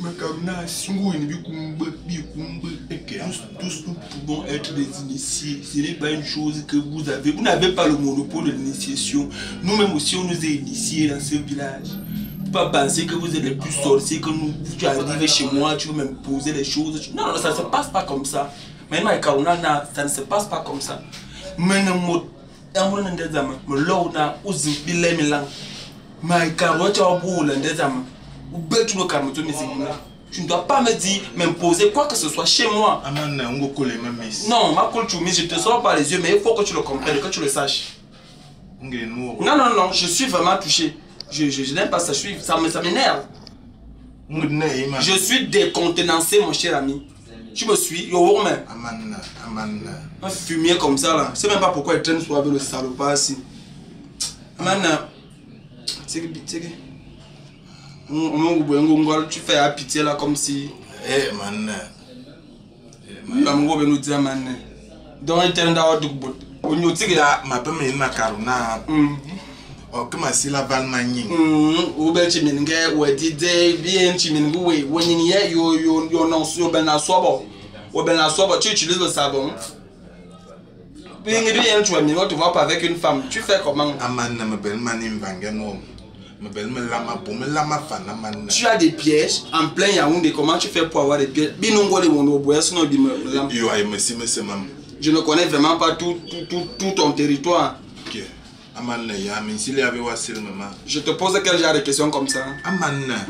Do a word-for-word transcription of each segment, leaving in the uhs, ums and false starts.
Maïkaruna, si vous ne tous nous pouvons être des initiés. Ce n'est pas une chose que vous avez. Vous n'avez pas le monopole de l'initiation. Nous-mêmes aussi, on nous est initiés dans ce village. Vous ne pouvez pas penser que vous êtes les plus sorciers, que nous, tu arrives chez moi, tu veux m'imposer des choses. Non, non, ça ne se passe pas comme ça. Mais Maïkaruna, ça ne se passe pas comme ça. Mais tu ne dois pas me dire, m'imposer quoi que ce soit chez moi. Non, ma culture, je te sors par les yeux, mais il faut que tu le comprennes, que tu le saches. Non, non, non, je suis vraiment touché. Je, je, je n'aime pas ça, je suis, ça m'énerve. Je suis décontenancé, mon cher ami. Tu me suis, yo, mais. Un fumier comme ça, là. Je ne sais même pas pourquoi il traîne soit avec le salopard ici. Amana. C'est que, c'est que. Tu fais à pitié là comme si. Eh, man. L'amour nous dit, man. Dans un terme d'avoir du bout. On nous dit que ma femme est Maïkaruna. Comme si la balle manning. Ou bien tu m'engages, ou dit, bien tu m'engages, ou bien tu m'engages, ou bien tu m'engages, ou bien tu utilises le savon. Bien tu vas te voir pas avec une femme. Tu fais comment? Tu as des pièges en plein Yaoundé. Comment tu fais pour avoir des pièges? Je ne connais vraiment pas tout, tout, tout, tout ton territoire. Je te pose quel genre de questions comme ça?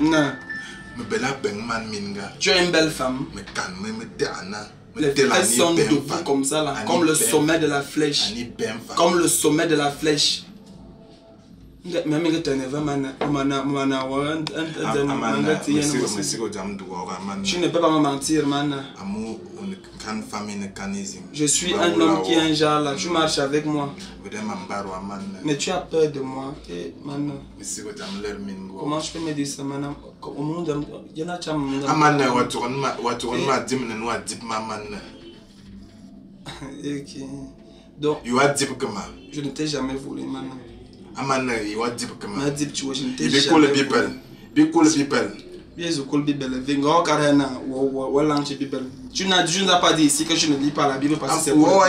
Non. Tu es une belle femme. Les fesses sont debout comme ça là, comme le sommet de la flèche. Comme le sommet de la flèche. Tu ne peux pas me mentir, man. Je suis un homme qui est un genre là. Tu marches avec moi. Mais tu as peur de moi. Et man. Comment je peux me dire ça, man? Au monde, il y en a qui m'ont dit. Amana, ok. Donc. Je ne t'ai jamais voulu, man. Amana, il va dire que ma dip, tu vois, je ne t'ai jamais voulu. Bicole people. Tu n'as pas dit ici que je ne lis pas la Bible parce que c'est moi.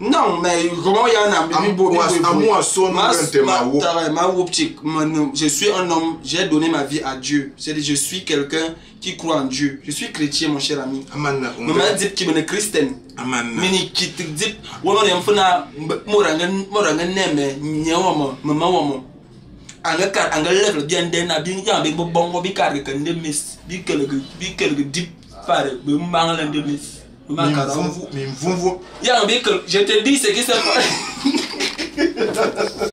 Non, mais comment il y en a? Je suis un homme, j'ai donné ma vie à Dieu. C'est-à-dire, je suis quelqu'un qui croit en Dieu. Je suis chrétien, mon cher ami. Mais je dis que je suis chrétien. Je dis que je suis chrétien. Je te dis ce qui se passe.